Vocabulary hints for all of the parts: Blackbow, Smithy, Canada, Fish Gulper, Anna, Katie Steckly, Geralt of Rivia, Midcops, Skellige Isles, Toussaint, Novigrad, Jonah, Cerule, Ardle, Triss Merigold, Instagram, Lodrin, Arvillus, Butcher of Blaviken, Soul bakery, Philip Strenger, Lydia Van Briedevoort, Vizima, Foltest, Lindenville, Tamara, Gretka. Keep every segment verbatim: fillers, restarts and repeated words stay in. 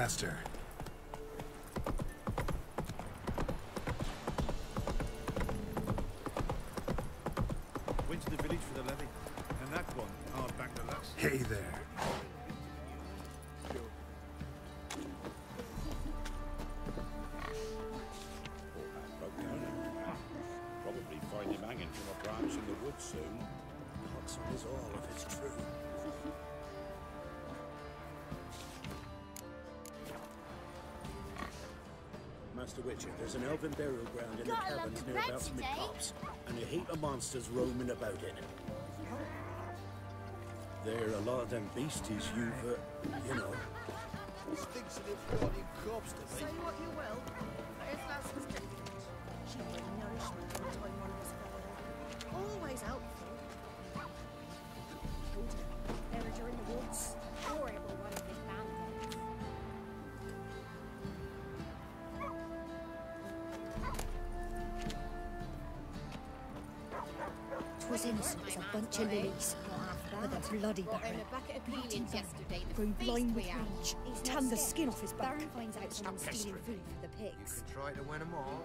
faster. Went to the village for the levy, and that one hard back the last. Hey there. Probably find him hanging from a branch in the woods soon. What's on his all if it's true? Master Witcher, there's an elven burial ground in the caverns near about the Midcops, and a heap of monsters roaming about it. There are a lot of them beasties you've, uh, you know. Sticks of the bloody cops to say what you will, but if that's his different, she gave nourishment from time on this fellow. Always helpful. There are during the woods. Horrible one of his bandits. Was innocent as a bunch of lilies, but the bloody Baron, bleeding yesterday, grown blind with rage, tanned the skin off his back. Baron finds out someone's stealing food for the pigs. You can try to win them all.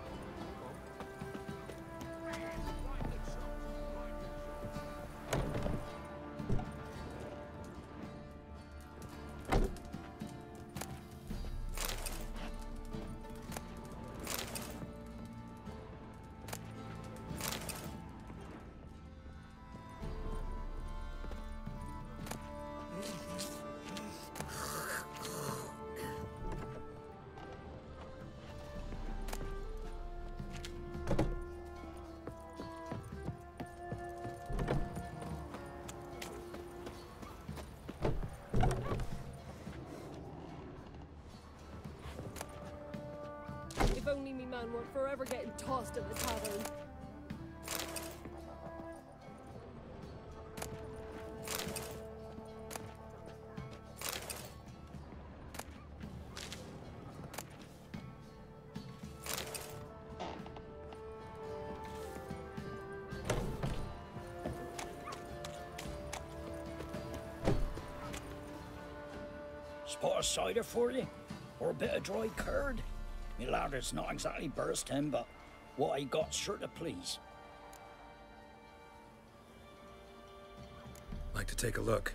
Only me man were forever getting tossed at the tavern. Spot a cider for you? Or a bit of dry curd? Me ladder's not exactly bursting, but what I got's sure to please. Like to take a look.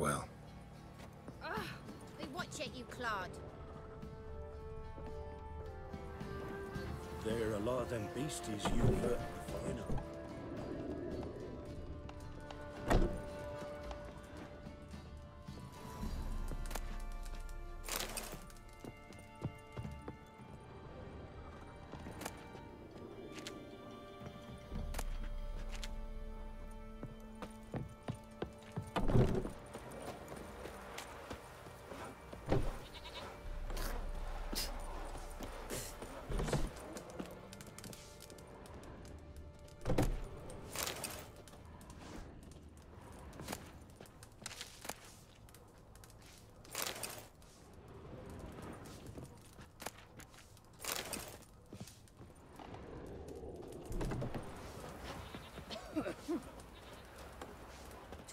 farewell. Ugh, they watch it, you clod. There are a lot of them beasties you hurt the final.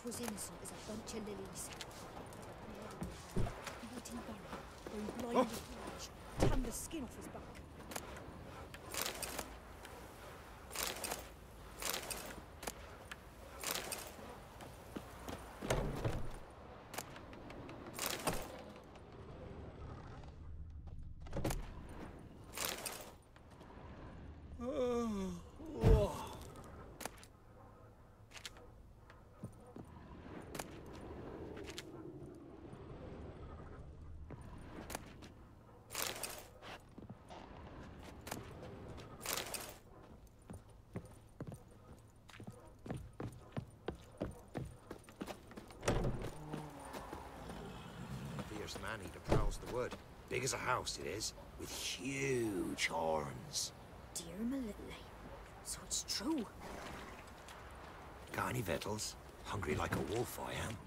Was innocent as a bunch of lilies. Let him bury, or blind with rage, tan the skin off his back. Manny to prowls the wood. Big as a house it is, with huge horns. Dear my little lady, so it's true. Got any victuals? Hungry like a wolf I am.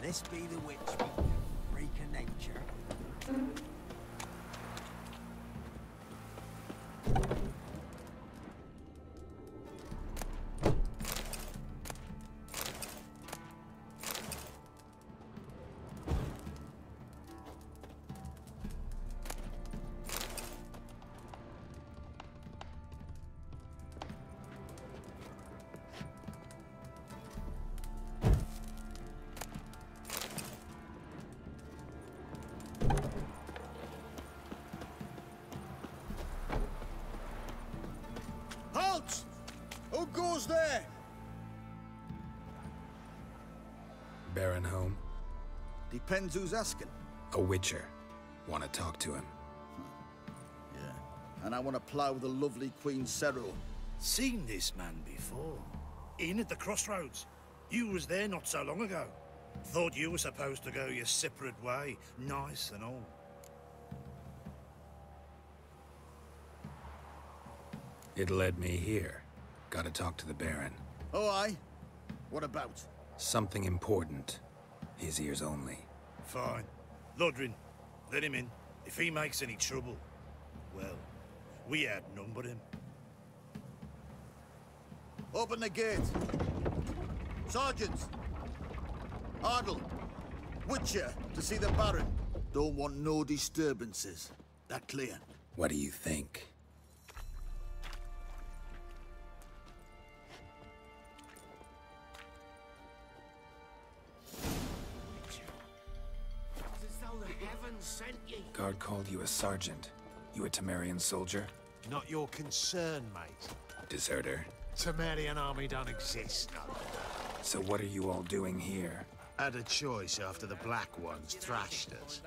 This be the witch, freak of nature. Who goes there? Baron home? Depends who's asking. A witcher. Want to talk to him? Hmm. Yeah. And I want to plough the lovely Queen Cerule. Seen this man before. In at the crossroads. You was there not so long ago. Thought you were supposed to go your separate way, nice and all. It led me here. Gotta talk to the Baron. Oh, aye? What about? Something important. His ears only. Fine. Lodrin, let him in. If he makes any trouble, well, we had none but him. Open the gate. Sergeants! Ardle! Witcher to see the Baron. Don't want no disturbances. That clear? What do you think? Guard called you a sergeant. You a Temerian soldier? Not your concern, mate. Deserter? Temerian army don't exist. So what are you all doing here? Had a choice after the black ones thrashed us.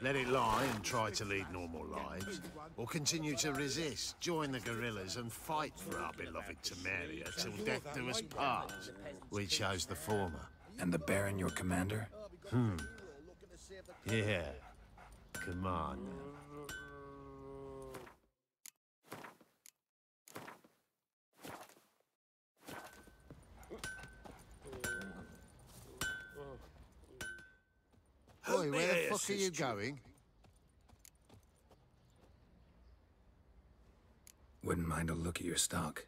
Let it lie and try to lead normal lives, or continue to resist, join the guerrillas and fight for our beloved Tamaria till death do us part. We chose the former. And the Baron your commander? Hmm. Yeah. Commander. Boy, where the fuck are you going? Wouldn't mind a look at your stock.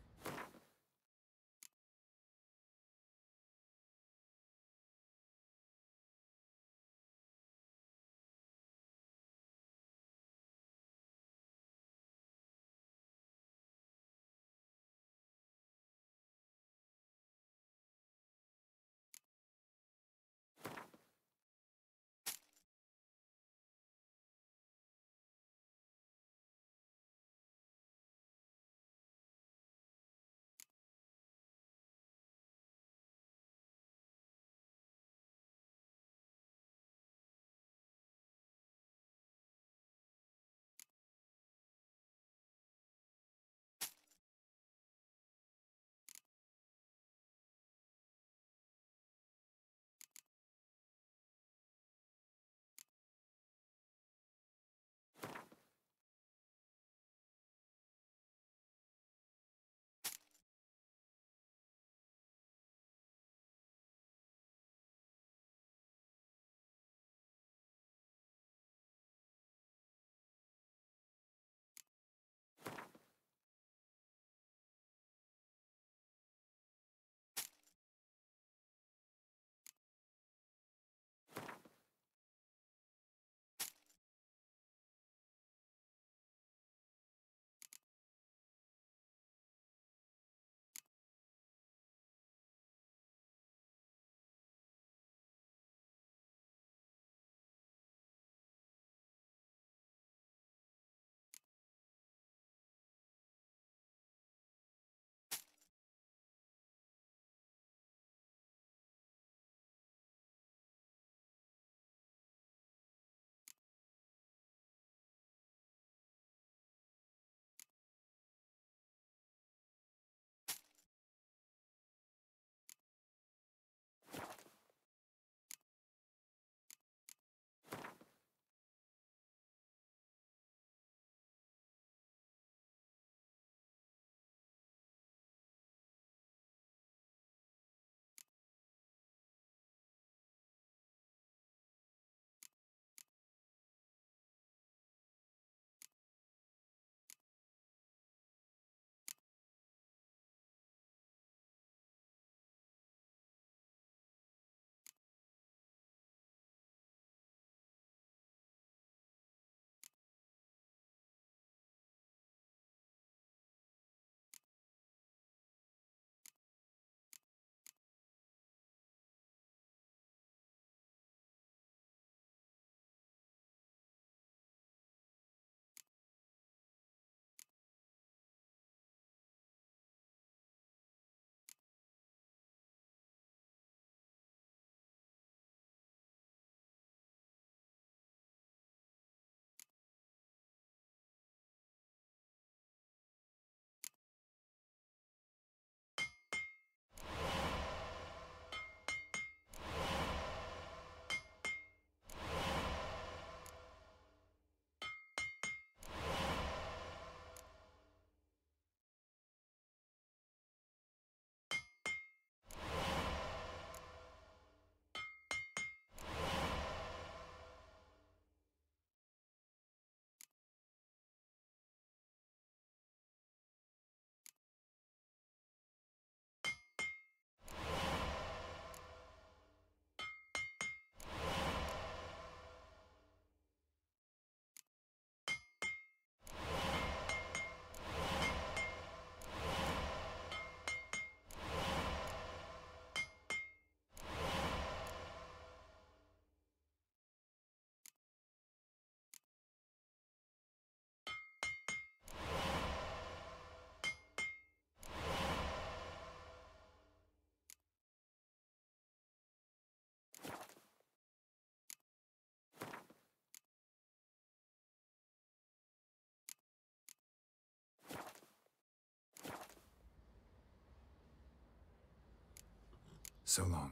so long.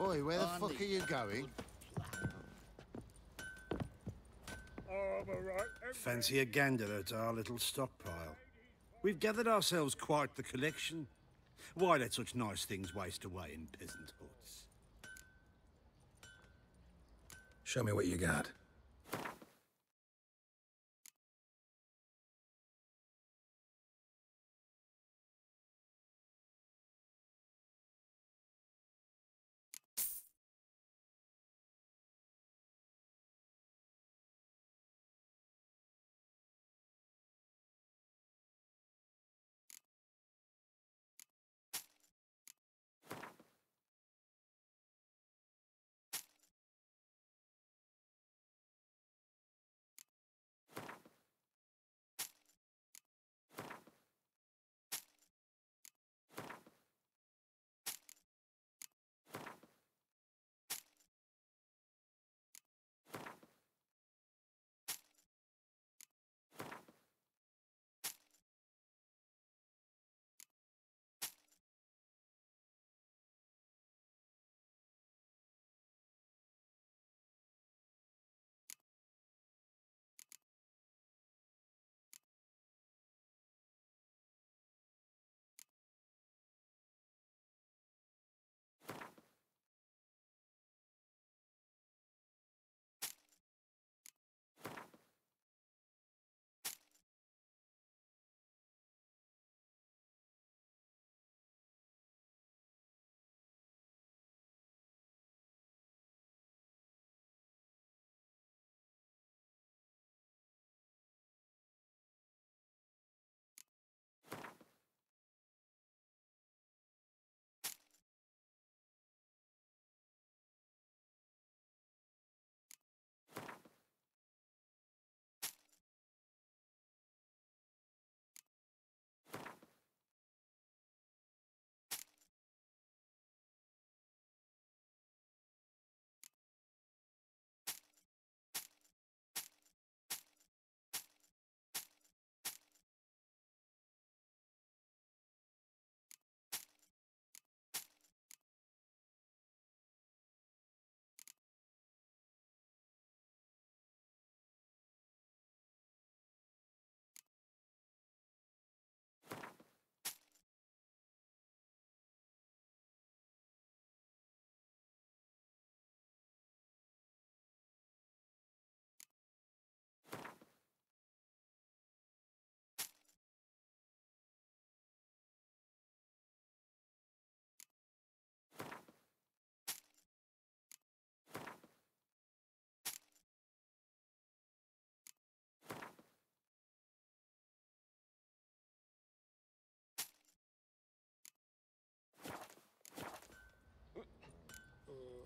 Oi, where the fuck are you going? Fancy a gander at our little stockpile. We've gathered ourselves quite the collection. Why let such nice things waste away in peasant huts? Show me what you got.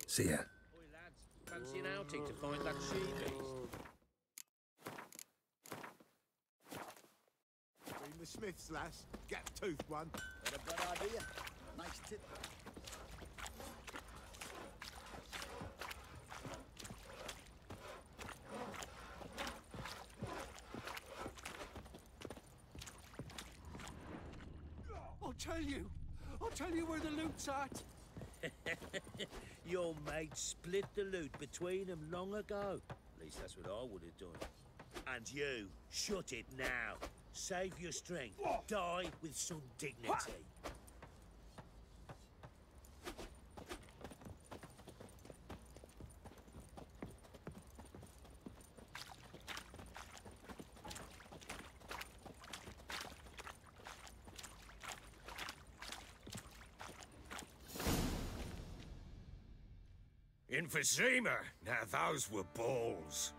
See ya. Oi lads, fancy an outing to find that sea beast. Been the Smith's lass, gap tooth one. Got a bad idea. Nice tip. I'll tell you. I'll tell you where the loot's at. Your mate split the loot between them long ago. At least that's what I would have done. And you, shut it now. Save your strength. Whoa. Die with some dignity. What? Vizima, now those were balls.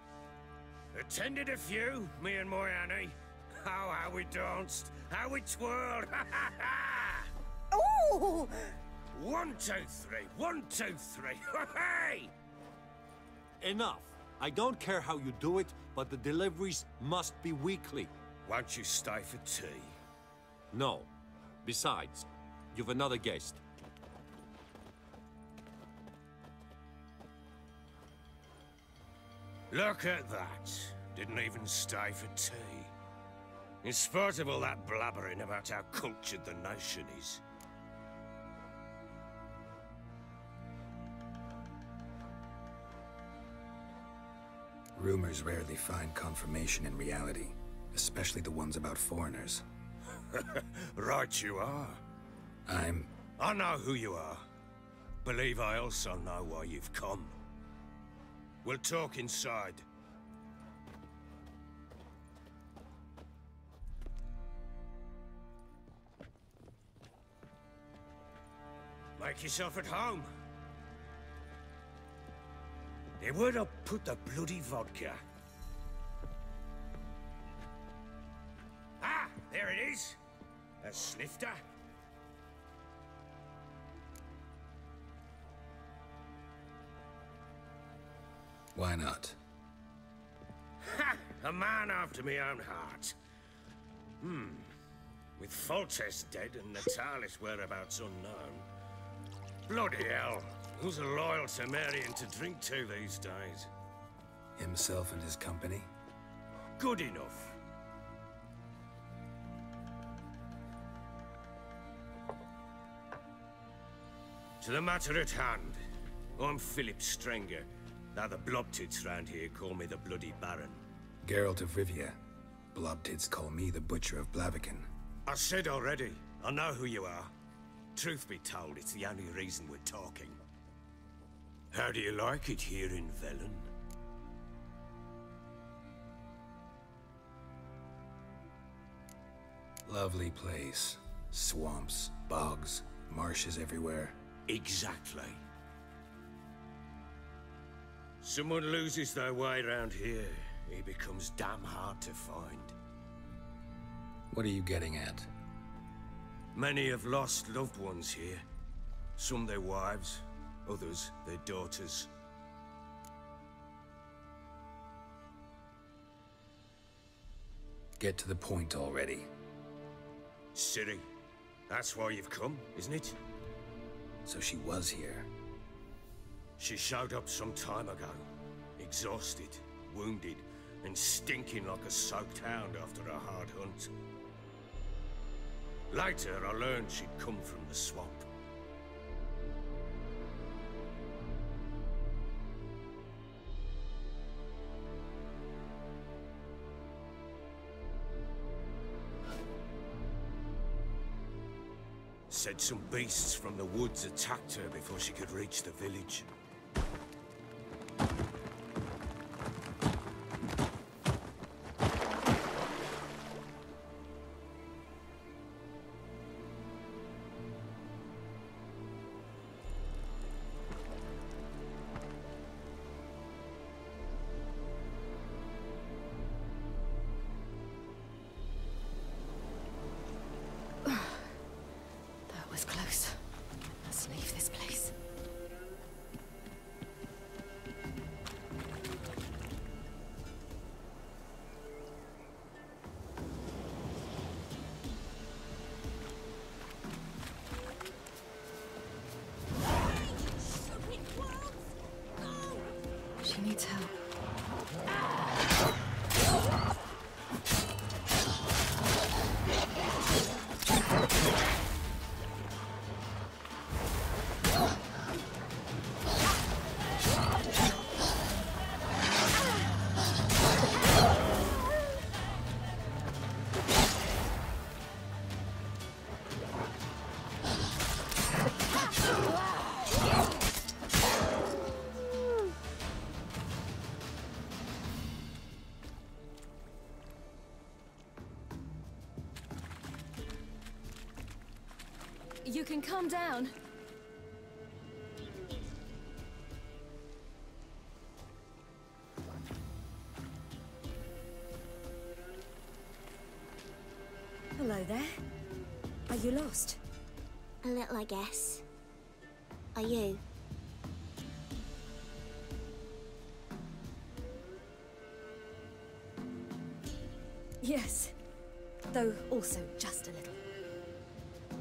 Attended a few, me and my Annie. Oh, how we danced, how we twirled. Ooh! One, two, three, one, two, three. Hey! Enough. I don't care how you do it, but the deliveries must be weekly. Won't you stay for tea? No. Besides, you've another guest. Look at that. Didn't even stay for tea. In spite of all that blabbering about how cultured the nation is. Rumors rarely find confirmation in reality, especially the ones about foreigners. Right you are. I'm... I know who you are. Believe I also know why you've come. We'll talk inside. Make yourself at home. They would have put the bloody vodka. Ah, there it is. A snifter. Why not? Ha! A man after my own heart. Hmm. With Foltest dead and Natali's whereabouts unknown. Bloody hell. Who's a loyal Cimmerian to drink to these days? Himself and his company? Good enough. To the matter at hand. I'm Philip Strenger. Now the Blobtits round here call me the Bloody Baron. Geralt of Rivia. Blobtits call me the Butcher of Blaviken. I said already, I know who you are. Truth be told, it's the only reason we're talking. How do you like it here in Velen? Lovely place. Swamps, bogs, marshes everywhere. Exactly. Someone loses their way around here, he becomes damn hard to find. What are you getting at? Many have lost loved ones here. Some their wives. Others, their daughters. Get to the point already. Ciri, that's why you've come, isn't it? So she was here. She showed up some time ago. Exhausted, wounded, and stinking like a soaked hound after a hard hunt. Later, I learned she'd come from the swamp. Said some beasts from the woods attacked her before she could reach the village. You can come down. Hello there. Are you lost? A little, I guess. Are you? Yes, though also just a little.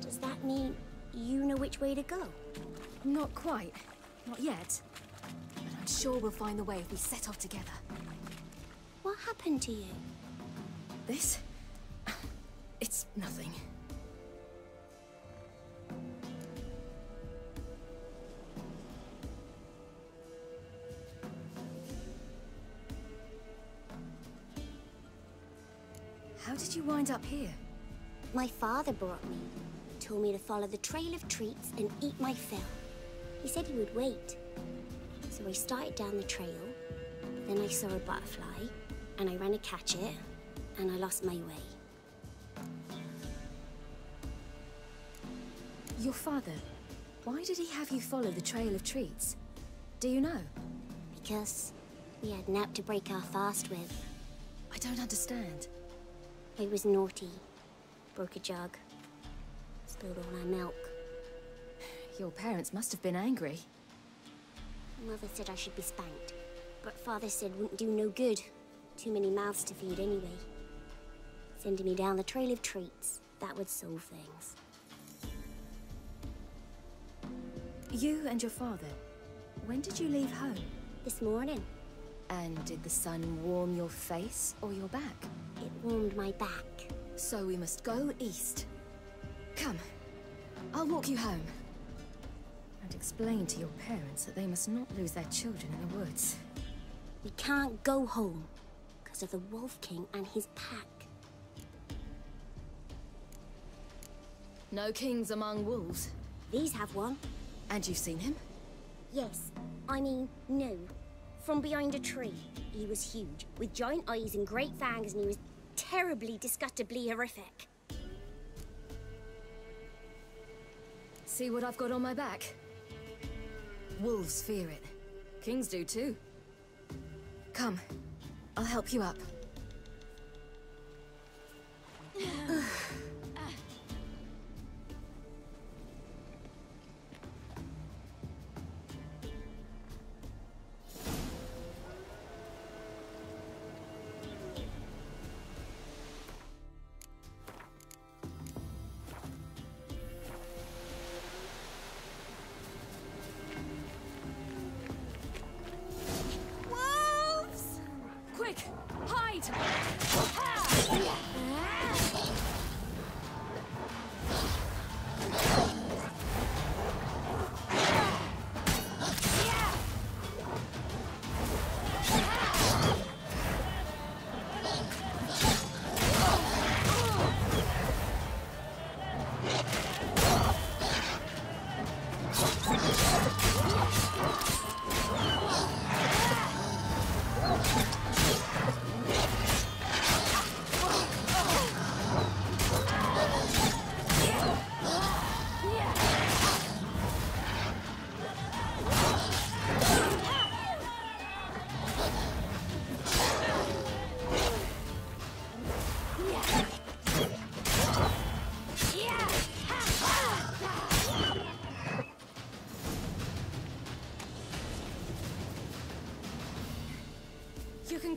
Does that mean you know which way to go? Not quite. Not yet. But I'm sure. sure we'll find the way if we set off together. What happened to you? This? It's nothing. How did you wind up here? My father brought me. Told me to follow the trail of treats and eat my fill. He said he would wait. So I started down the trail, then I saw a butterfly, and I ran to catch it, and I lost my way. Your father, why did he have you follow the trail of treats? Do you know? Because we had an app to break our fast with. I don't understand. I was naughty. Broke a jug. Spilled all our milk. Your parents must have been angry. Mother said I should be spanked, but Father said wouldn't do no good. Too many mouths to feed anyway. Sending me down the trail of treats, that would solve things. You and your father, when did you leave home? This morning. And did the sun warm your face or your back? It warmed my back. So we must go east. Come, I'll walk you home. Explain to your parents that they must not lose their children in the woods. We can't go home because of the Wolf King and his pack. No kings among wolves. These have one. And you've seen him? Yes. I mean, no. From behind a tree. He was huge, with giant eyes and great fangs, and he was terribly, disgustingly horrific. See what I've got on my back? Wolves fear it. Kings do too. Come, I'll help you up.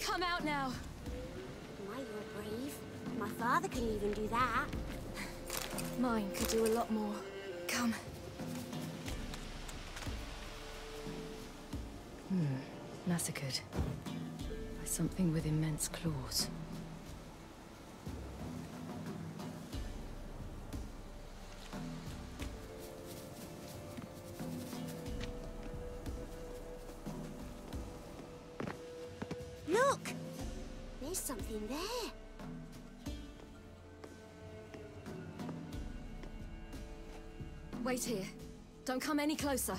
Come out now. Why, you're brave. My father couldn't even do that. Mine could do a lot more. Come. Hmm. Massacred. By something with immense claws. Wait here. Don't come any closer.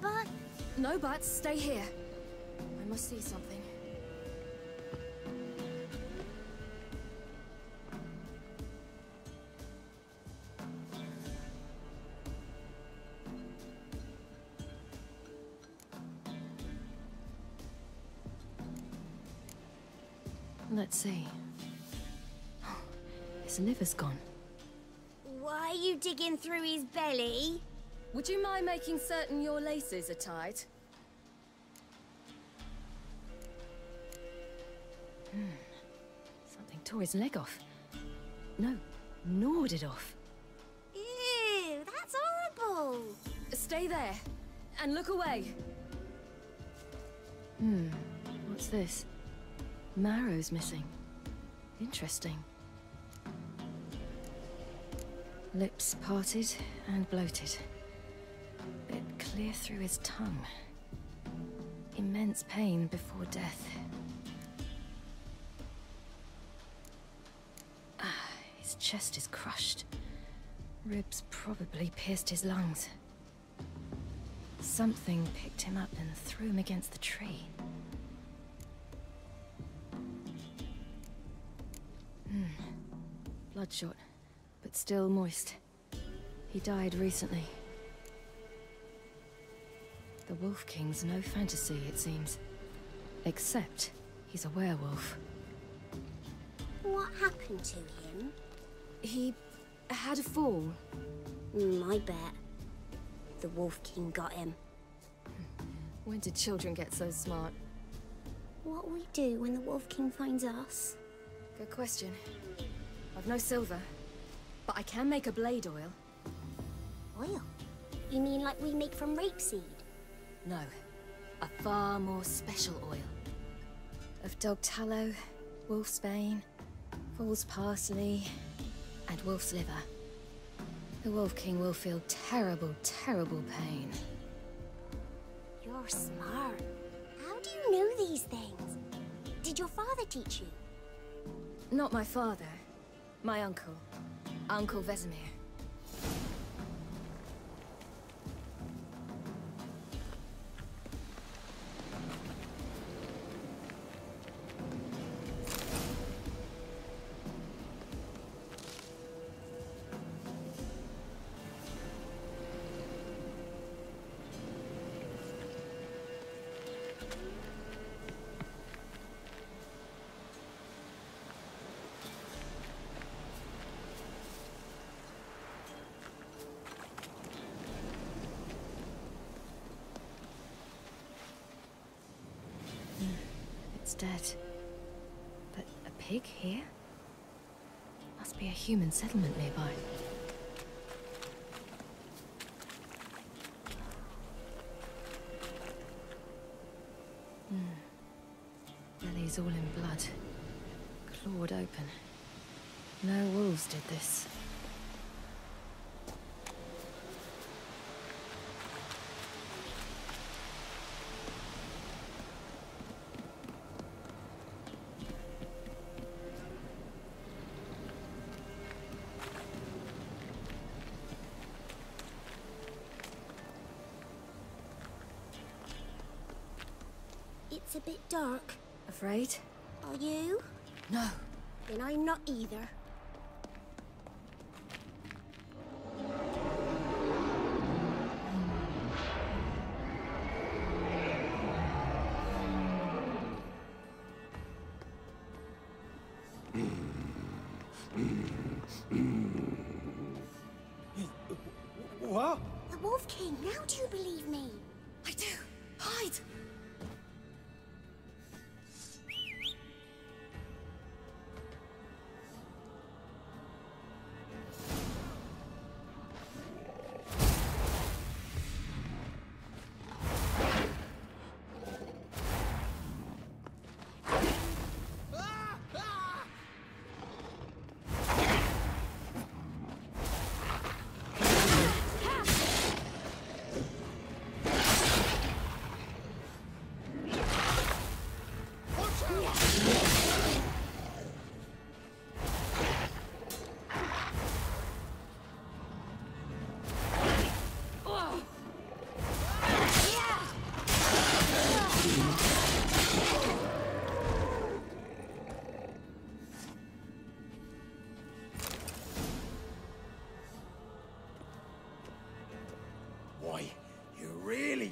But... No buts. Stay here. I must see something. Let's see. Oh, his liver's gone. Why are you digging through his belly? Would you mind making certain your laces are tied? Hmm. Something tore his leg off. No, gnawed it off. Ew, that's horrible! Stay there, and look away. Hmm, what's this? Marrow's missing. Interesting. Lips parted and bloated. Bit clear through his tongue. Immense pain before death. Ah, his chest is crushed. Ribs probably pierced his lungs. Something picked him up and threw him against the tree. Hmm. Bloodshot, but still moist. He died recently. The Wolf King's no fantasy, it seems. Except he's a werewolf. What happened to him? He had a fall. Mm, I bet. The Wolf King got him. When did children get so smart? What we do when the Wolf King finds us? Good question. I've no silver, but I can make a blade oil. Oil? You mean like we make from rapeseed? No, a far more special oil. Of dog tallow, wolf's bane, fool's parsley, and wolf's liver. The Wolf King will feel terrible, terrible pain. You're smart. How do you know these things? Did your father teach you? Not my father. My uncle. Uncle Vesemir. Dead. But a pig here? Must be a human settlement nearby. Hmm. Belly's all in blood. Clawed open. No wolves did this. A bit dark. Afraid? Are you? No. Then I'm not either. What? The Wolf King, now do you believe me? I do. Hide!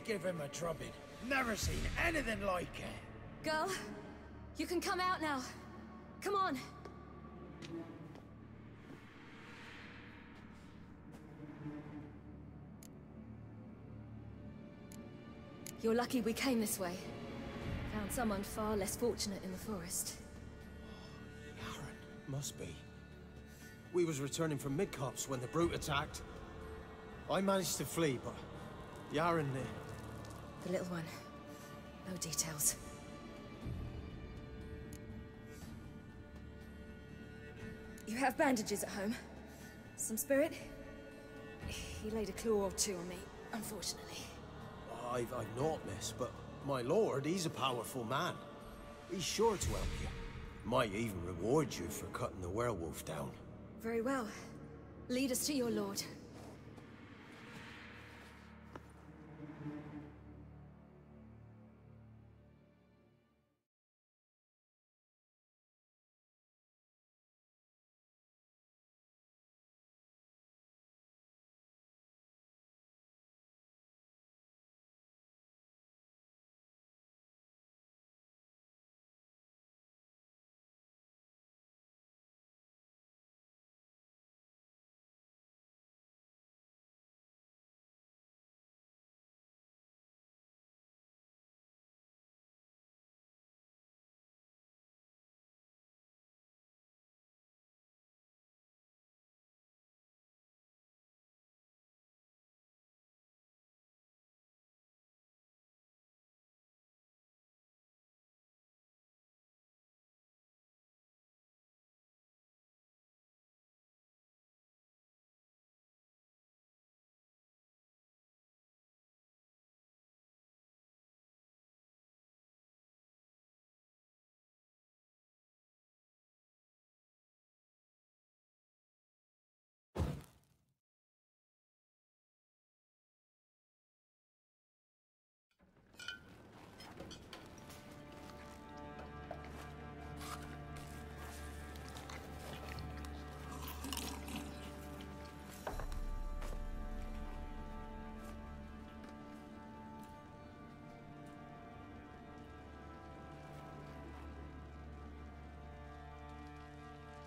Give him a drubbing. Never seen anything like it. Girl, you can come out now. Come on. You're lucky we came this way. Found someone far less fortunate in the forest. Aaron, must be. We was returning from Midcops when the brute attacked. I managed to flee, but Yaren there. The little one. No details. You have bandages at home? Some spirit? He laid a claw or two on me, unfortunately. I've, I've not, miss, but my lord, he's a powerful man. He's sure to help you. Might even reward you for cutting the werewolf down. Very well. Lead us to your lord.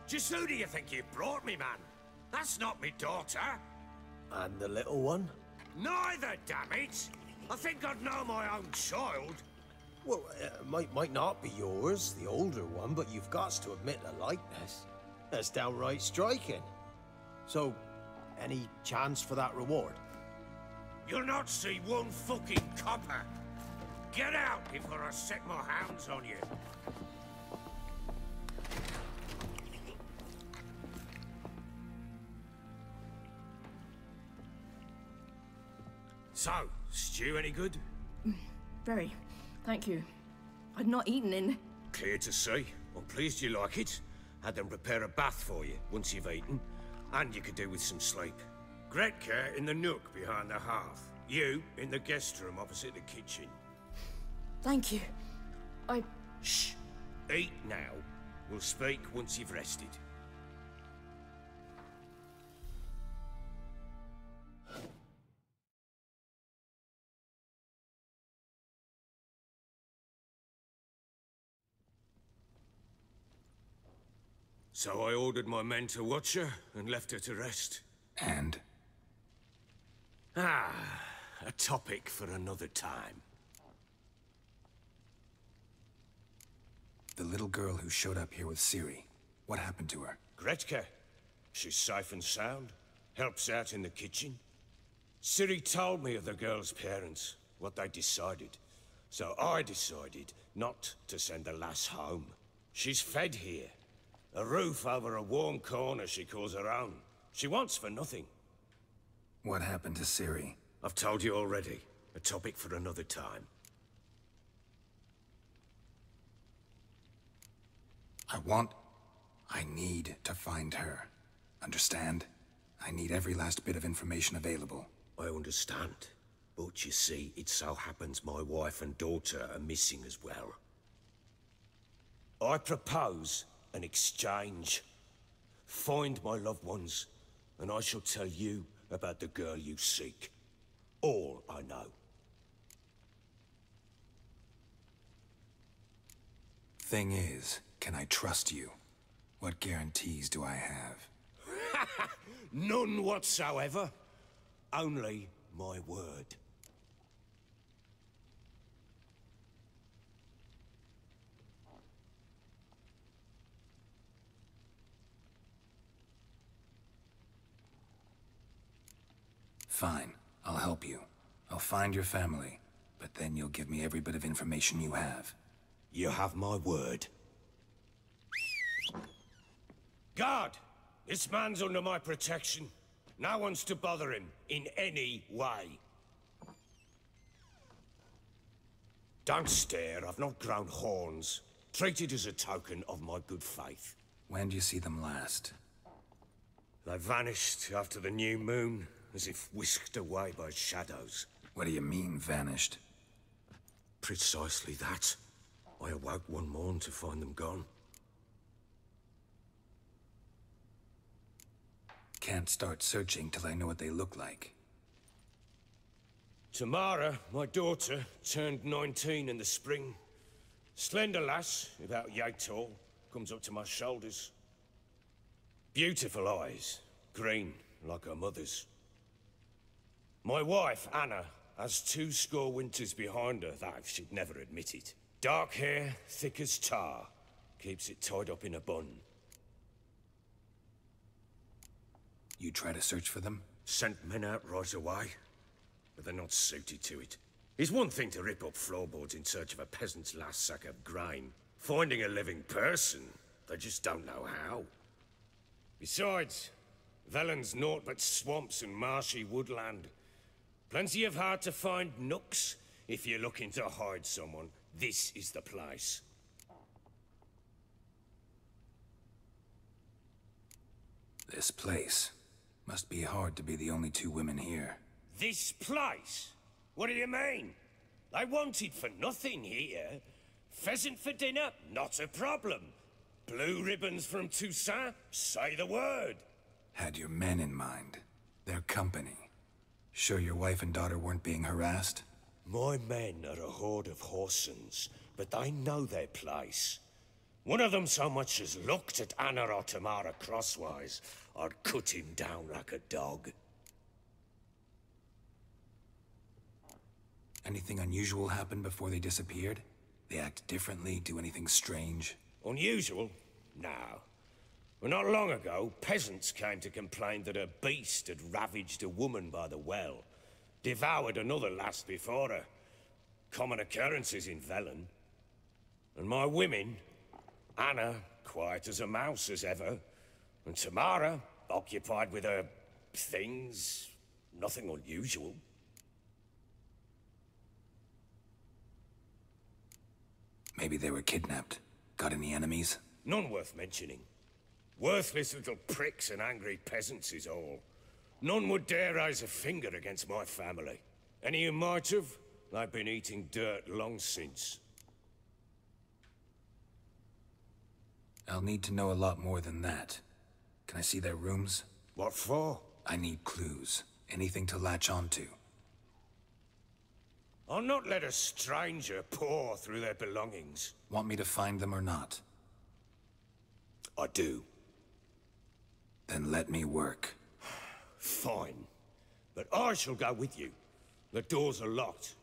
Just who do you think you've brought me, man? That's not me daughter. And the little one? Neither, damn it! I think I'd know my own child. Well, it uh, might, might not be yours, the older one, but you've got to admit a likeness. That's downright striking. So, any chance for that reward? You'll not see one fucking copper. Get out before I set my hounds on you. So, stew any good? Very. Thank you. I'd not eaten in. Clear to see. I'm pleased you like it. Had them prepare a bath for you once you've eaten. And you could do with some sleep. Gretka in the nook behind the hearth. You in the guest room opposite the kitchen. Thank you. I... Shh. Eat now. We'll speak once you've rested. So I ordered my men to watch her, and left her to rest. And? Ah, a topic for another time. The little girl who showed up here with Ciri, what happened to her? Gretka. She's safe and sound, helps out in the kitchen. Ciri told me of the girl's parents, what they decided. So I decided not to send the lass home. She's fed here. A roof over a warm corner she calls her own. She wants for nothing. What happened to Ciri? I've told you already. A topic for another time. I want... I need to find her. Understand? I need every last bit of information available. I understand. But you see, it so happens my wife and daughter are missing as well. I propose... an exchange. Find my loved ones, and I shall tell you about the girl you seek. All I know. Thing is, can I trust you? What guarantees do I have? None whatsoever. Only my word. Fine. I'll help you. I'll find your family. But then you'll give me every bit of information you have. You have my word. Guard! This man's under my protection. No one's to bother him in any way. Don't stare, I've not grown horns. Treat it as a token of my good faith. When do you see them last? They vanished after the new moon, as if whisked away by shadows. What do you mean, vanished? Precisely that. I awoke one morn to find them gone. Can't start searching till I know what they look like. Tamara, my daughter, turned nineteen in the spring. Slender lass, about yay tall, comes up to my shoulders. Beautiful eyes, green, like her mother's. My wife, Anna, has two score winters behind her, that she'd never admit it. Dark hair, thick as tar, keeps it tied up in a bun. You try to search for them? Sent men out right away, but they're not suited to it. It's one thing to rip up floorboards in search of a peasant's last sack of grain. Finding a living person, they just don't know how. Besides, Velen's naught but swamps and marshy woodland. Plenty of hard-to-find nooks. If you're looking to hide someone, this is the place. This place. Must be hard to be the only two women here. This place? What do you mean? They wanted for nothing here. Pheasant for dinner? Not a problem. Blue ribbons from Toussaint? Say the word. Had your men in mind. Their company. Sure your wife and daughter weren't being harassed? My men are a horde of horsens, but they know their place. One of them so much as looked at Anna or Tamara crosswise, I'd cut him down like a dog. Anything unusual happened before they disappeared? They act differently, do anything strange? Unusual? No. Well, not long ago, peasants came to complain that a beast had ravaged a woman by the well. Devoured another lass before her. Common occurrences in Velen. And my women, Anna, quiet as a mouse as ever, and Tamara, occupied with her things, nothing unusual. Maybe they were kidnapped. Got any enemies? None worth mentioning. Worthless little pricks and angry peasants is all. None would dare raise a finger against my family. Any who might have, they've been eating dirt long since. I'll need to know a lot more than that. Can I see their rooms? What for? I need clues. Anything to latch onto. I'll not let a stranger pore through their belongings. Want me to find them or not? I do. Then let me work. Fine. But I shall go with you. The doors are locked.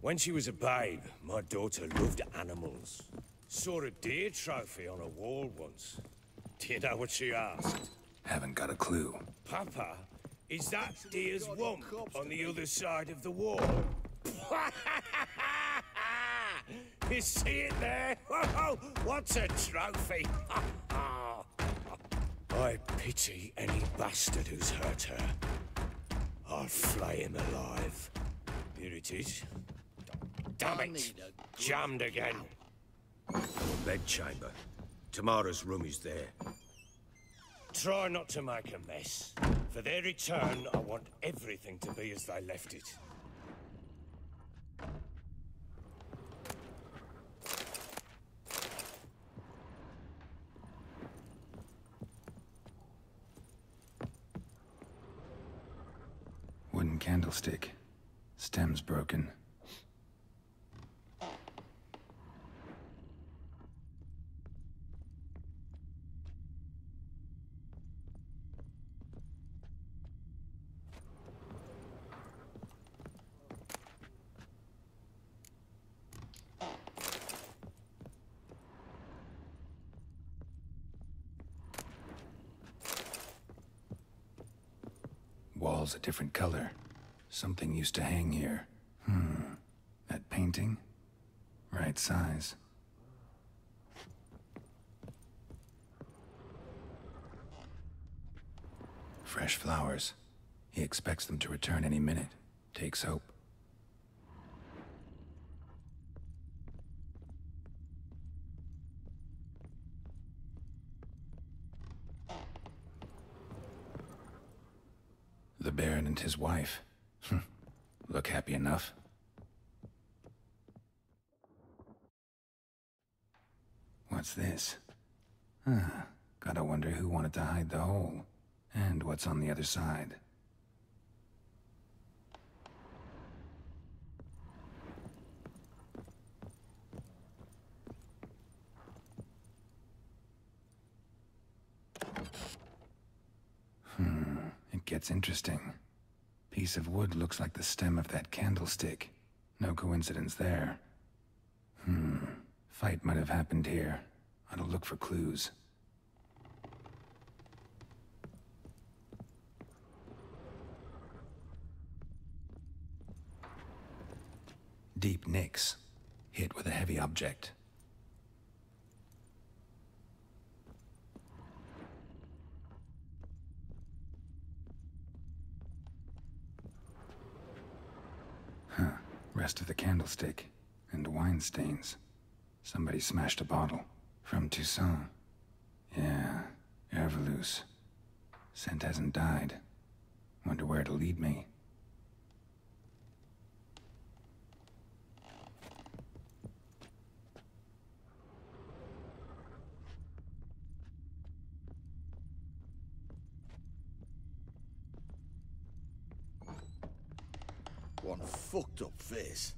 When she was a babe, my daughter loved animals. Saw a deer trophy on a wall once. Do you know what she asked? Haven't got a clue. Papa, is that deer's wump on the other side of the wall? You see it there? Whoa, what's a trophy? I pity any bastard who's hurt her. I'll flay him alive. Here it is. Damn it! Jammed again. Your bedchamber. Tamara's room is there. try not to make a mess. For their return, I want everything to be as they left it. Wooden candlestick. Stem's broken. Wall's a different color. Something used to hang here. Hmm. That painting? Right size. Fresh flowers. He expects them to return any minute. Takes hope. The Baron and his wife. Look happy enough. What's this? Ah, gotta wonder who wanted to hide the hole, and what's on the other side. Hmm, it gets interesting. Piece of wood looks like the stem of that candlestick. No coincidence there. Hmm. Fight might have happened here. I'll look for clues. Deep nicks. Hit with a heavy object. Rest of the candlestick, and wine stains. Somebody smashed a bottle. From Toussaint. Yeah, Arvillus. Scent hasn't died. Wonder where it'll lead me. One fucked up face.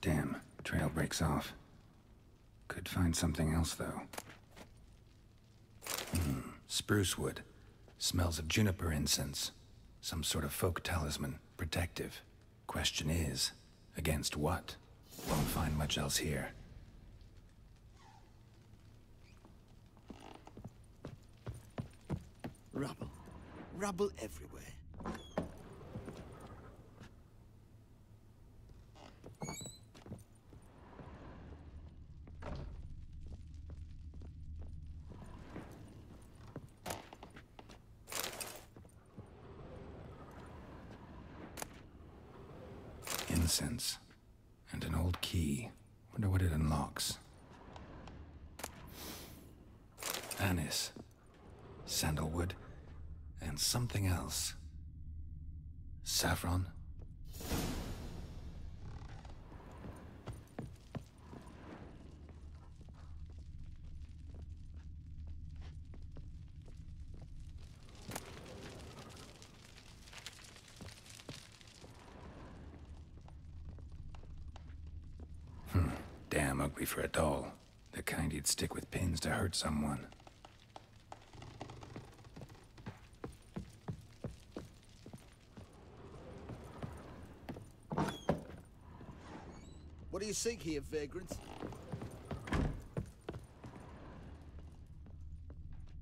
Damn, trail breaks off. Could find something else though. Mm, spruce wood. Smells of juniper incense. Some sort of folk talisman, protective. Question is, against what? Won't find much else here. Rubble. Rubble everywhere. Incense. And an old key. Wonder what it unlocks. Anise. Sandalwood. And something else. Saffron? Hmm. Damn ugly for a doll. The kind you'd stick with pins to hurt someone. What do you seek here, vagrant?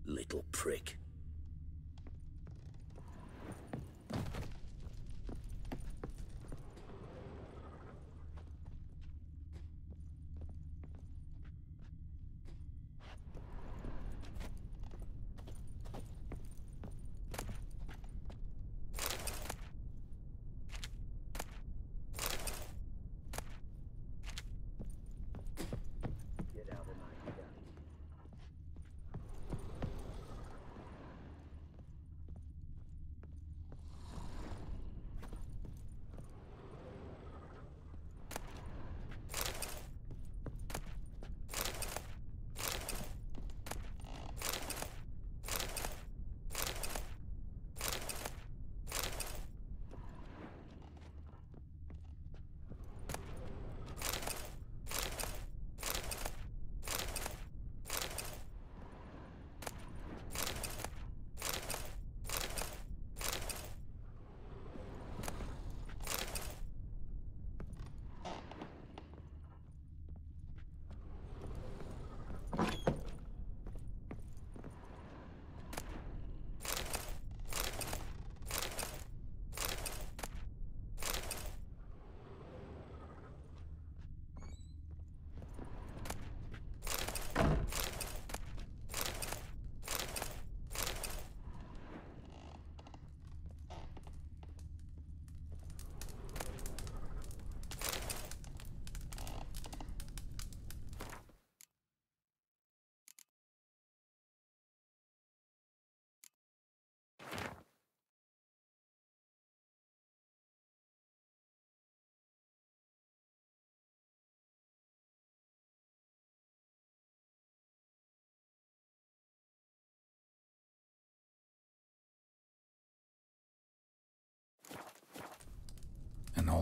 Little prick.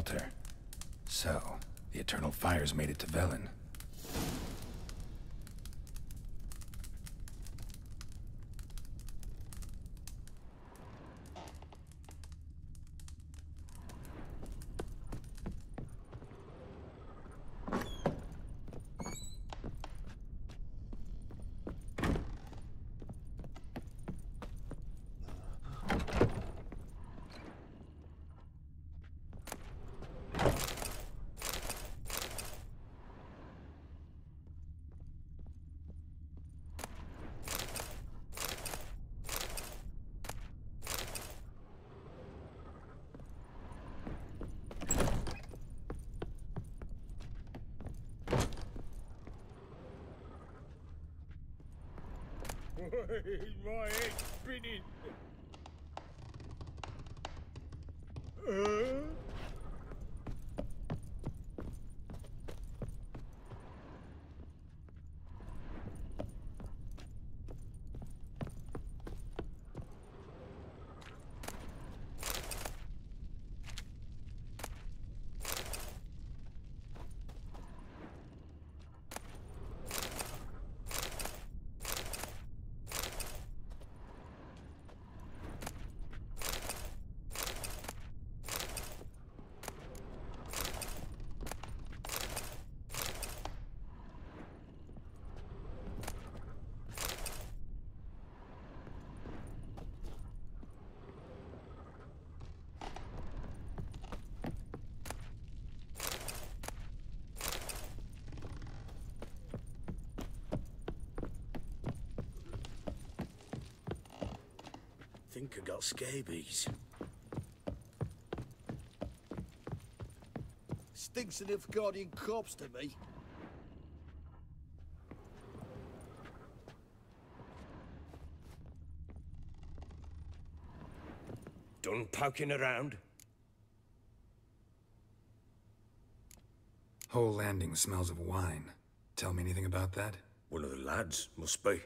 shelter. So, the Eternal Fires made it to Velen. My head's spinning. Uh? I think I got scabies. Stinks of Nilfgaardian corpse to me. Done poking around. Whole landing smells of wine. Tell me anything about that? One of the lads, must be.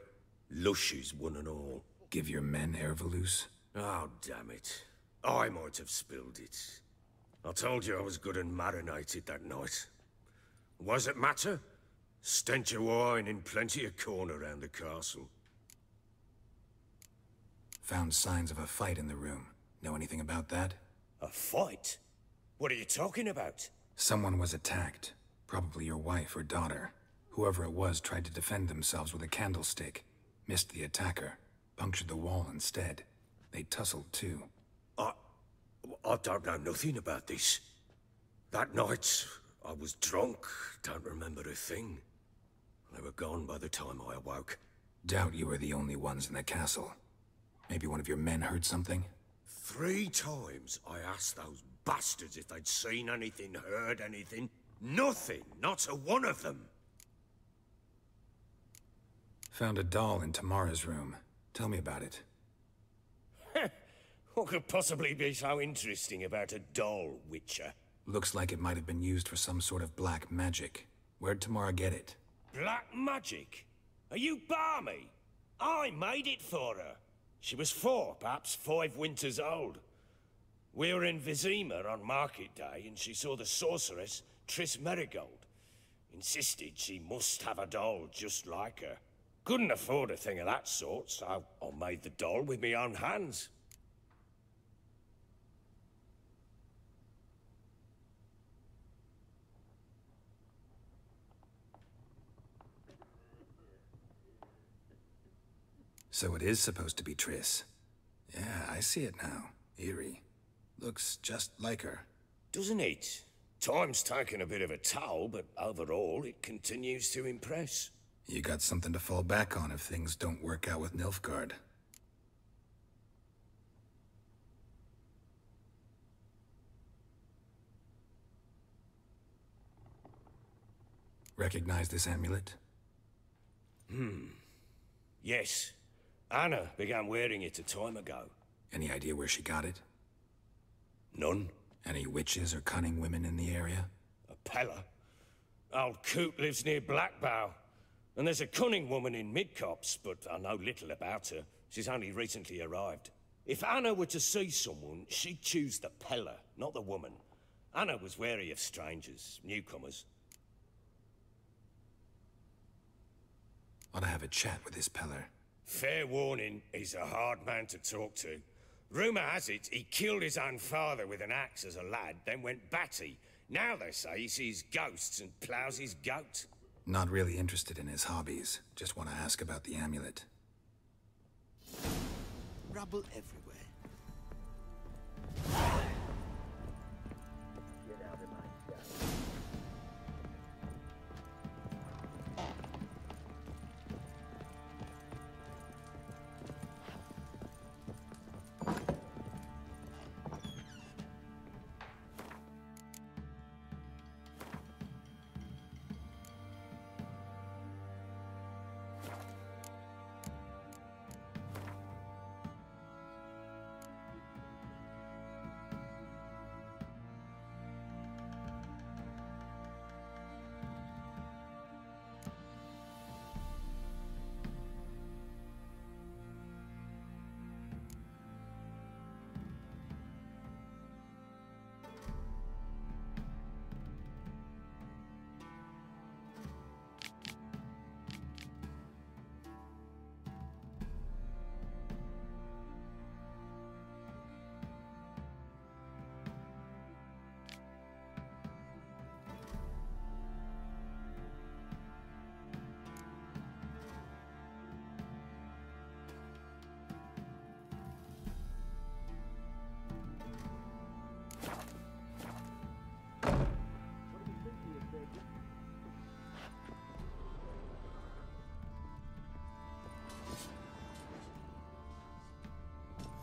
Lushes one and all. Give your men Arvillus? Oh, damn it. I might have spilled it. I told you I was good and marinated that night. Was it matter? Stench of wine in plenty of corn around the castle. Found signs of a fight in the room. Know anything about that? A fight? What are you talking about? Someone was attacked. Probably your wife or daughter. Whoever it was tried to defend themselves with a candlestick. Missed the attacker. Punctured the wall instead. They tussled too. I... I don't know nothing about this. That night, I was drunk. Don't remember a thing. They were gone by the time I awoke. Doubt you were the only ones in the castle. Maybe one of your men heard something? Three times I asked those bastards if they'd seen anything, heard anything. Nothing! Not a one of them! Found a doll in Tamara's room. Tell me about it. What could possibly be so interesting about a doll, Witcher? Looks like it might have been used for some sort of black magic. Where'd Tamara get it? Black magic? Are you barmy? I made it for her. She was four, perhaps five winters old. We were in Vizima on market day and she saw the sorceress, Triss Merigold. Insisted she must have a doll just like her. Couldn't afford a thing of that sort, so I made the doll with my own hands. So it is supposed to be Triss. Yeah, I see it now. Eerie. Looks just like her. Doesn't it? Time's taken a bit of a toll, but overall it continues to impress. You got something to fall back on if things don't work out with Nilfgaard. Recognize this amulet? Hmm. Yes. Anna began wearing it a time ago. Any idea where she got it? None. Any witches or cunning women in the area? A Peller. Old coot lives near Blackbow. And there's a cunning woman in Midcops, but I know little about her. She's only recently arrived. If Anna were to see someone, she'd choose the Peller, not the woman. Anna was wary of strangers, newcomers. I want to have a chat with this Peller. Fair warning, he's a hard man to talk to. Rumour has it he killed his own father with an axe as a lad, then went batty. Now they say he sees ghosts and ploughs his goat. Not really interested in his hobbies. Just want to ask about the amulet. Rubble everywhere. Get out of my shell.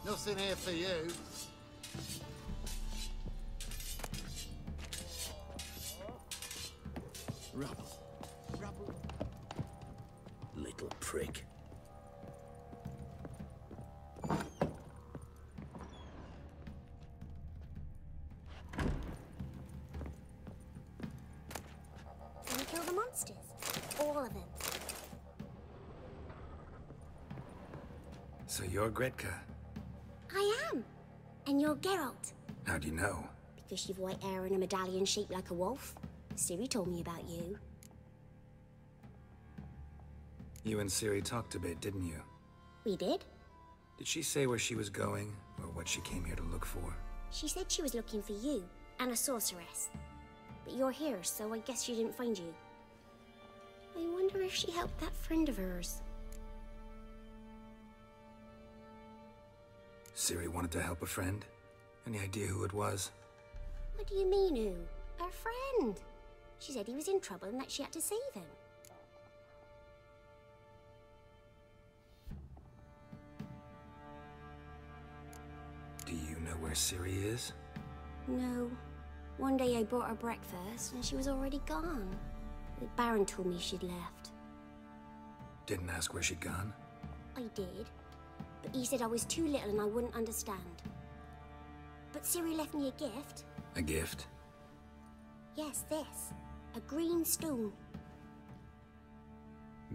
Nothing here for you. Rubble. Rubble. Little prick. Gonna kill the monsters. All of them. So you're Gretka. And you're Geralt. How do you know? Because you've white hair and a medallion shaped like a wolf. Ciri told me about you. You and Ciri talked a bit, didn't you? We did. Did she say where she was going, or what she came here to look for? She said she was looking for you, and a sorceress. But you're here, so I guess she didn't find you. I wonder if she helped that friend of hers. Ciri wanted to help a friend. Any idea who it was? What do you mean, who? Her friend. She said he was in trouble and that she had to save him. Do you know where Ciri is? No. One day I brought her breakfast and she was already gone. The Baron told me she'd left. Didn't ask where she'd gone? I did. But he said I was too little and I wouldn't understand. But Ciri left me a gift. A gift? Yes, this. A green stone.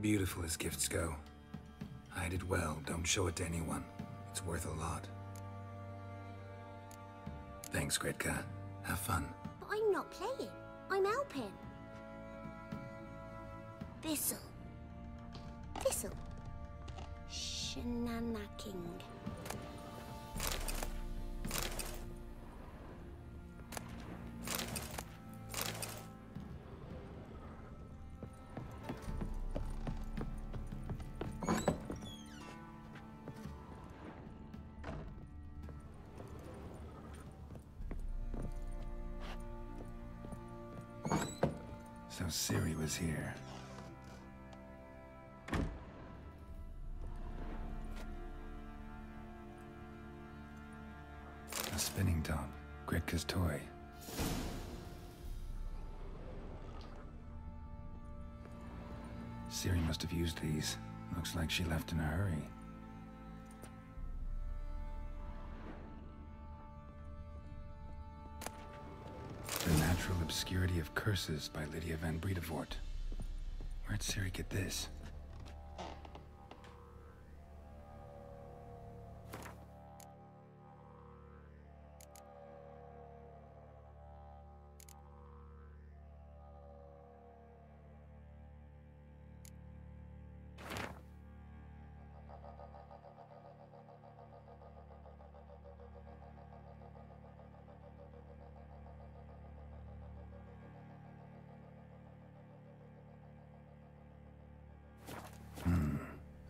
Beautiful as gifts go. Hide it well, don't show it to anyone. It's worth a lot. Thanks, Gretka. Have fun. But I'm not playing. I'm helping. Thistle. Thistle. Shenana King. So Ciri was here. Spinning top, Gretka's toy. Ciri must have used these. Looks like she left in a hurry. The Natural Obscurity of Curses by Lydia Van Briedevoort. Where'd Ciri get this?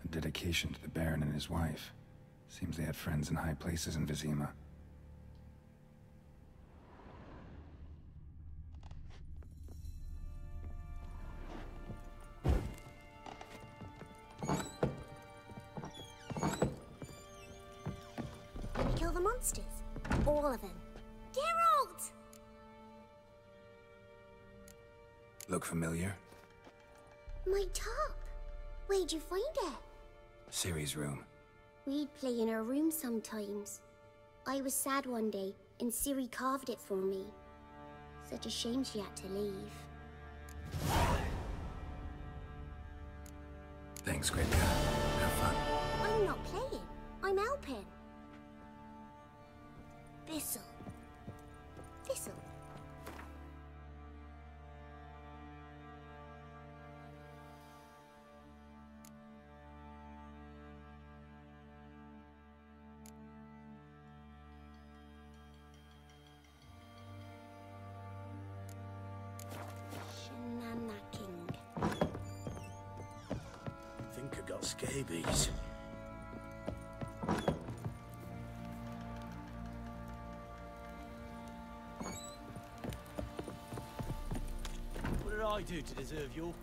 A dedication to the Baron and his wife. Seems they had friends in high places in Vizima. Kill the monsters. All of them. Geralt! Look familiar? My top. Where'd you find it? Ciri's room. We'd play in her room sometimes. I was sad one day, and Ciri carved it for me. Such a shame she had to leave. Thanks, Gretka. Have fun. I'm not playing. I'm helping. Thistle. Thistle. Scabies. What did I do to deserve your company?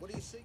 What do you see?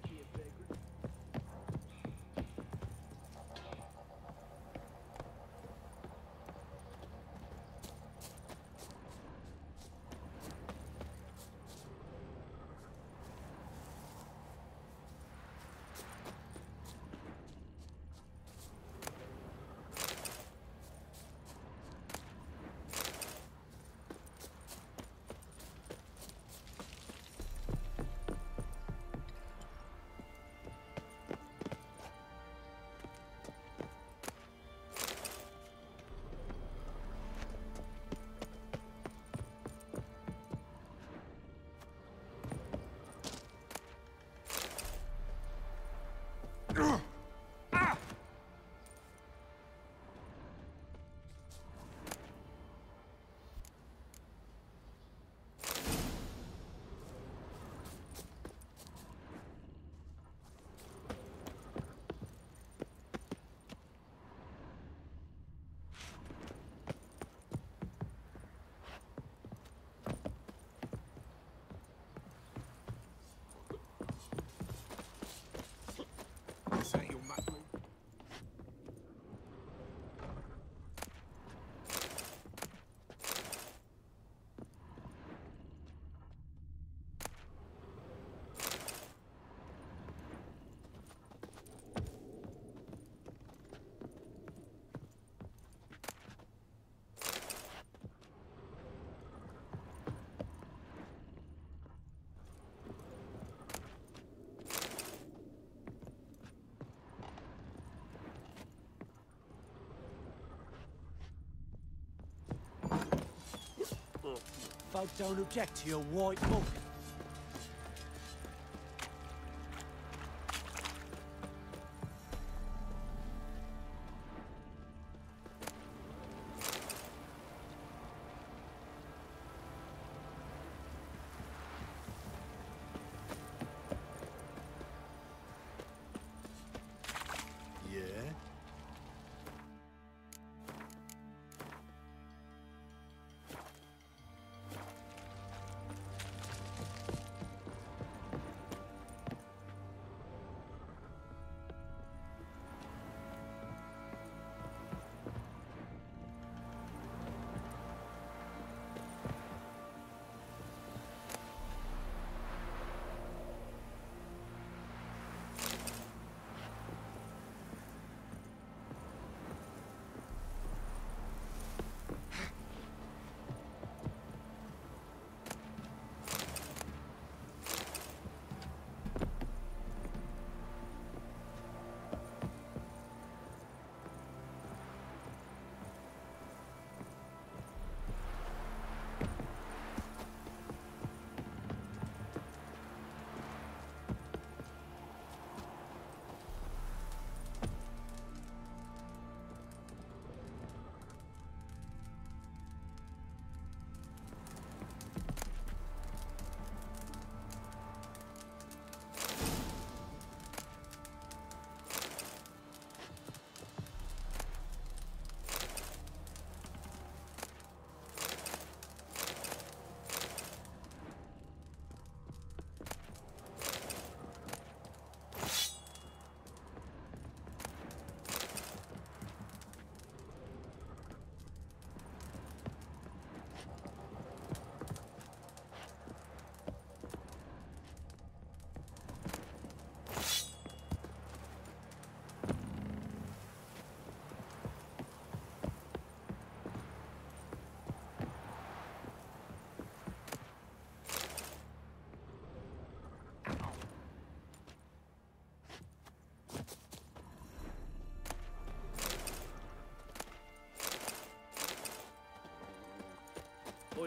Folk don't object to your white book.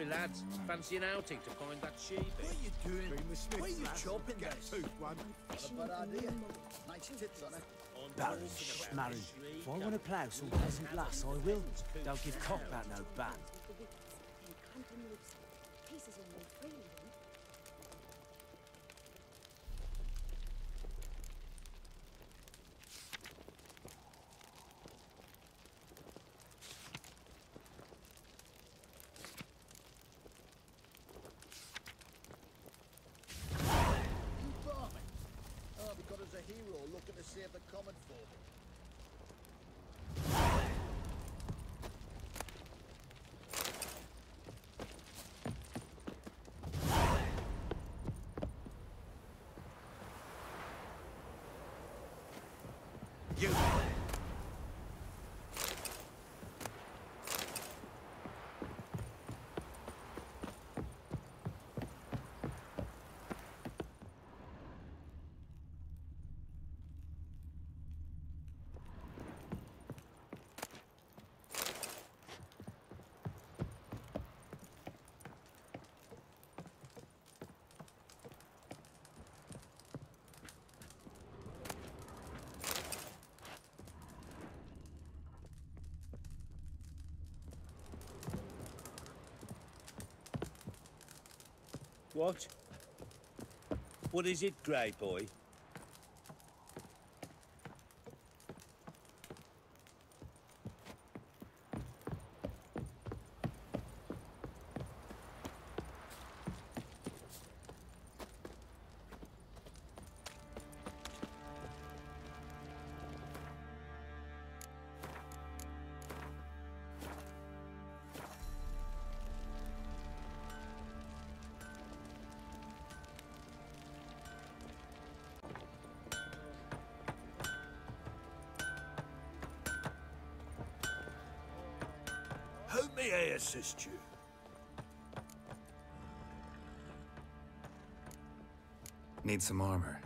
boy, lads. Fancy an outing to find that sheep. What are you doing? Why are you chopping this? What a bad idea. Nice tips on it. Baron, Schmarren. If I want to plough some peasant lass, I will. Don't give cock about no ban. You. What? What is it, Grey Boy? May I assist you? Need some armor.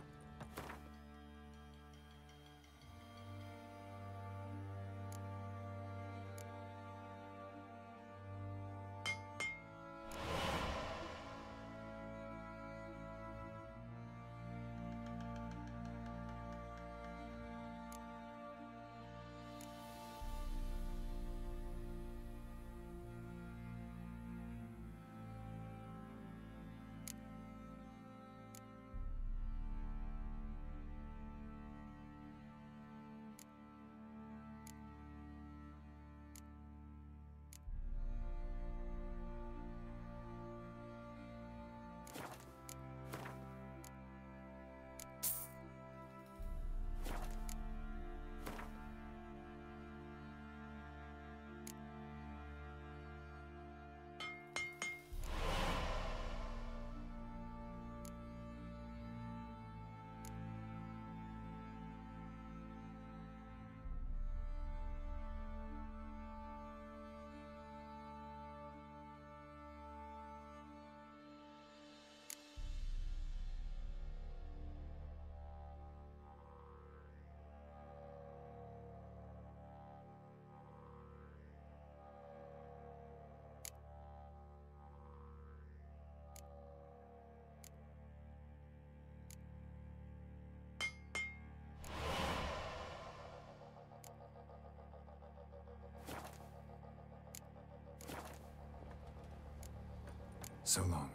So long.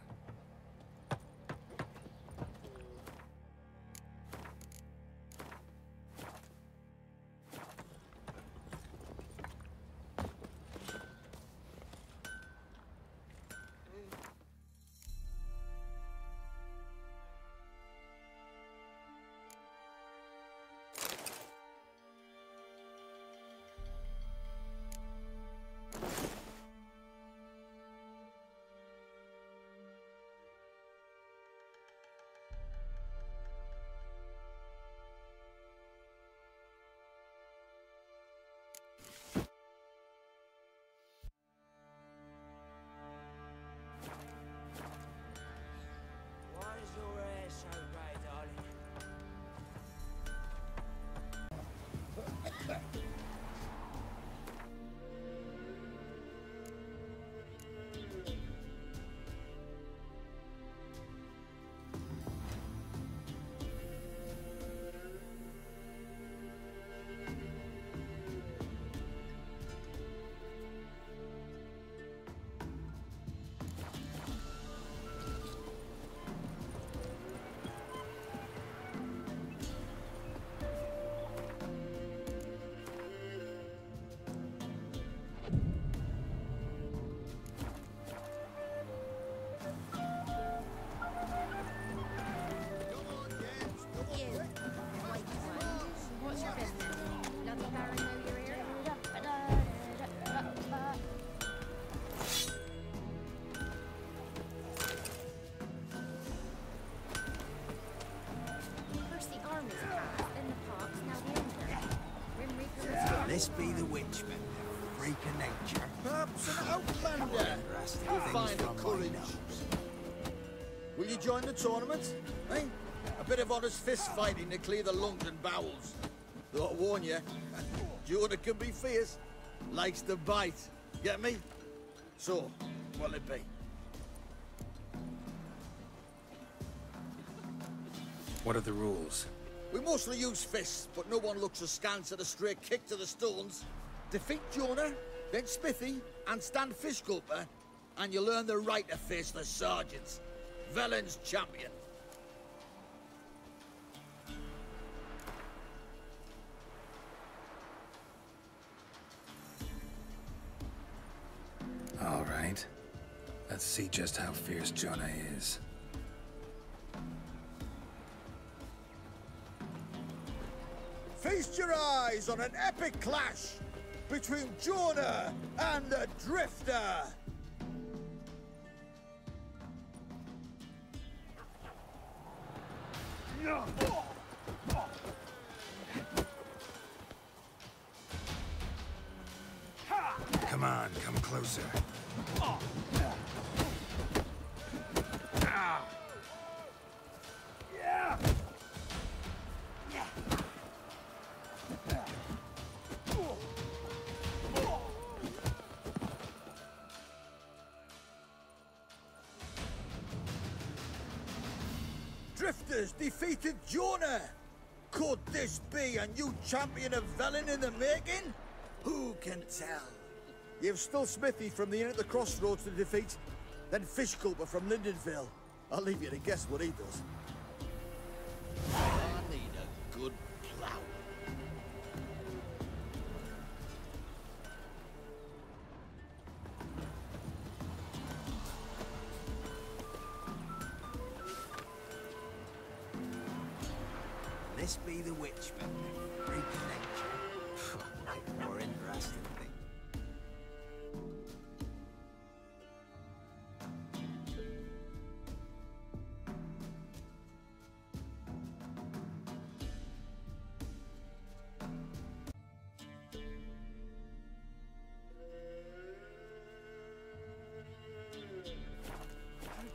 This be the Witchman, the freak of nature. Perhaps an outlander. We'll find the courage. Will you join the tournament? Eh? A bit of honest fist fighting to clear the lungs and bowels. Though I warn you, Jonah can be fierce. Likes to bite. Get me? So, what'll it be? What are the rules? We mostly use fists, but no one looks askance at a straight kick to the stones. Defeat Jonah, then Smithy, and stand Fish Gulper, and you'll earn the right to face the sergeants. Velen's champion. All right. Let's see just how fierce Jonah is. Feast your eyes on an epic clash between Jonah and the Drifter! No. Come on, come closer. Ah. Yeah. Drifters defeated Jonah! Could this be a new champion of Velen in the making? Who can tell? You've still Smithy from the Inn at the Crossroads to defeat, then Fish Gulper from Lindenville. I'll leave you to guess what he does. I need a good plough. This be the Witchman, freak nature. More interesting thing. Heard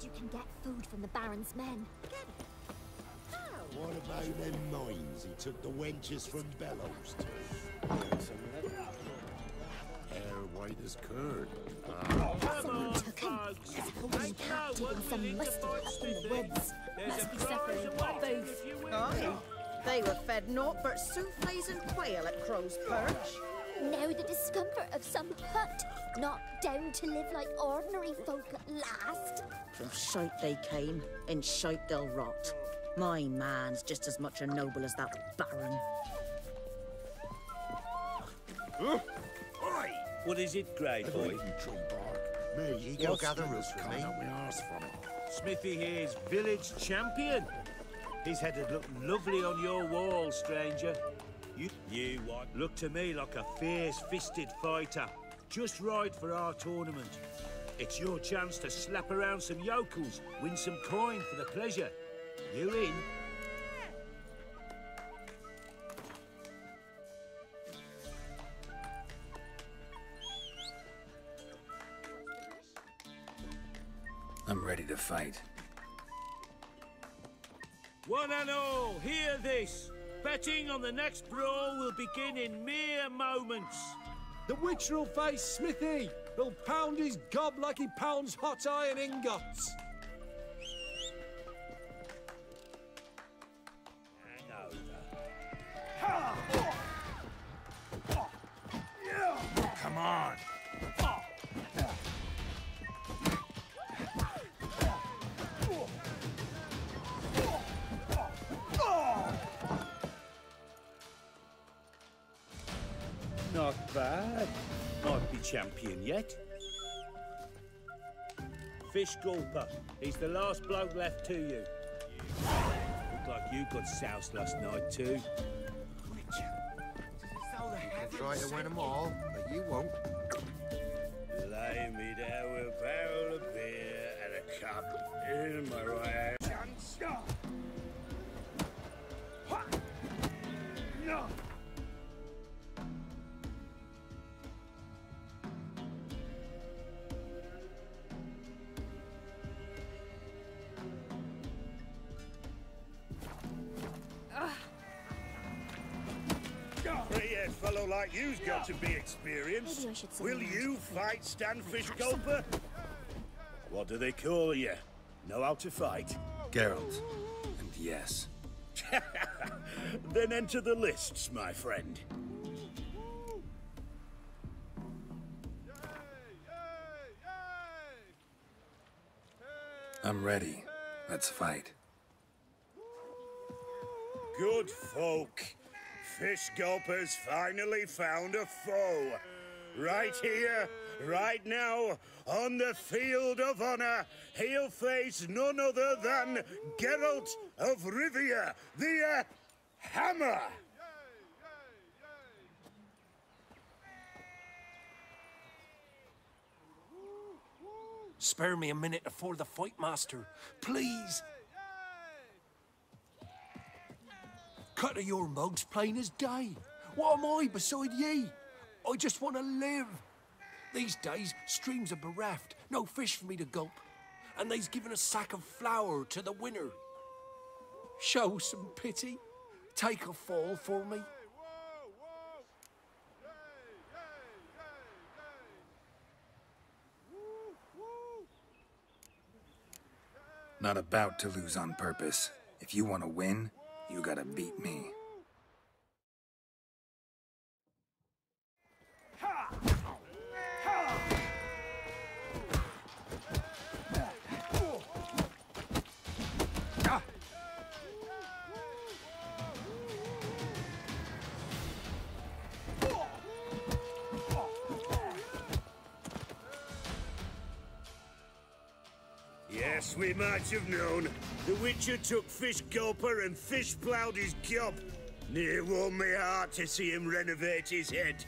you can get food from the Baron's men. What about them mines he took the wenches from Bellows to? Hair white as curd. Ah. Someone took him. There's a holy cat taking some mustard up in the woods. Must be separated from both. Aye. They were fed naught but souffles and quail at Crow's Perch. Now the discomfort of some hut, not down to live like ordinary folk at last. From shite they came, and shite they'll rot. My man's just as much a noble as that Baron. Huh? Oi! What is it, Grey Boy? May ye go gather us for me. Smithy here's village champion. His head had looked lovely on your wall, stranger. You, you what? Look to me like a fierce-fisted fighter. Just right for our tournament. It's your chance to slap around some yokels, win some coin for the pleasure. You in? I'm ready to fight. One and all, hear this! Betting on the next brawl will begin in mere moments. The witcher'll face Smithy. He'll pound his gob like he pounds hot iron ingots. Come on. Not bad. Might be champion yet. Fish Gulper. He's the last bloke left to you. Look like you got soused last night too. Try to win them all, but you won't. Lay me down with a barrel of beer and a cup in my right hand. fellow like you's got to be experienced. Will you fight Stanfish Gulper? What do they call you? Know how to fight? Geralt. And yes. Then enter the lists, my friend. I'm ready. Let's fight. Good folk. Fish Gulper's finally found a foe. Right here, right now, on the field of honor, he'll face none other than Geralt of Rivia, the uh, Hammer. Spare me a minute before the fight, master. Please. Cut of your mugs plain as day. What am I beside ye? I just want to live. These days, streams are bereft. No fish for me to gulp. And they's given a sack of flour to the winner. Show some pity. Take a fall for me. Not about to lose on purpose. If you want to win, you gotta beat me. Yes, we might have known. The Witcher took Fish Gulper and fish ploughed his gob. Near warmed my heart to see him renovate his head.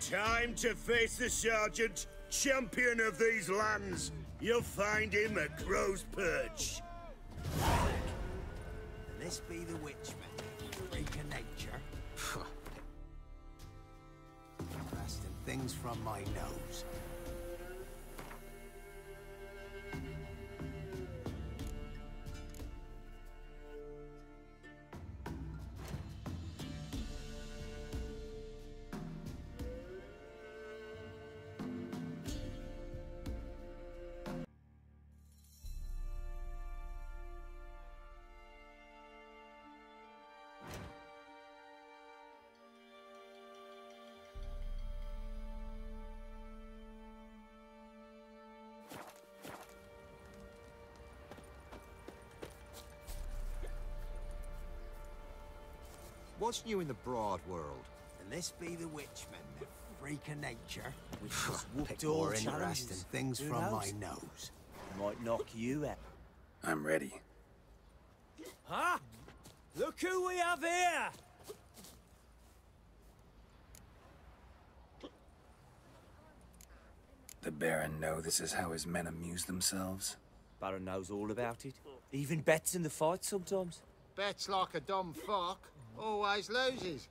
Time to face the Sergeant, champion of these lands. You'll find him at Crow's Perch. And this be the Witchman, freak of nature. Blasting things from my nose. What's new in the broad world? And this be the Witchman, the freak of nature, which has whooped all interesting things from my nose. Might knock you out. I'm ready. Huh? Look who we have here! The Baron know this is how his men amuse themselves? Baron knows all about it. He even bets in the fight sometimes. Bets like a dumb fuck. Always loses.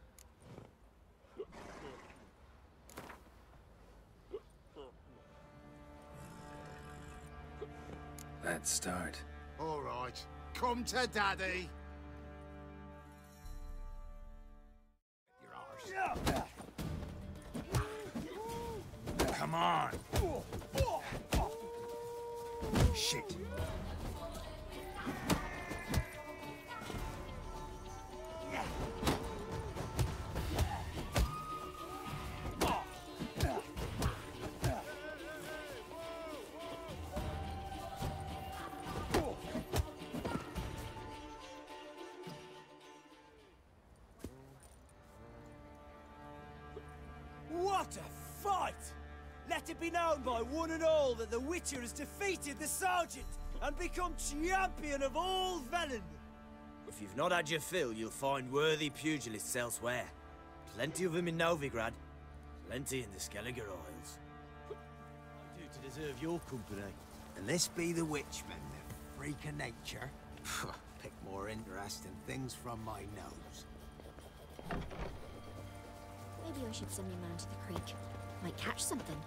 Let's start. All right. Come to Daddy. Come on. Shit. What a fight! Let it be known by one and all that the Witcher has defeated the Sergeant and become champion of all Velen. If you've not had your fill, you'll find worthy pugilists elsewhere. Plenty of them in Novigrad, plenty in the Skellige Isles. I do to deserve your company. And this be the Witchman, the freak of nature. Pick more interesting things from my nose. Maybe I should send him down to the creek. Might catch something.